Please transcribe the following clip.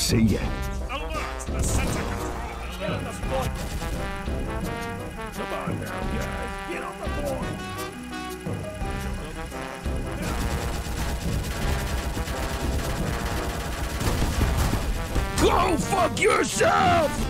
see you. Alert! The center control! Alert the board! Come on now, guys. Get on the board! Go fuck yourself!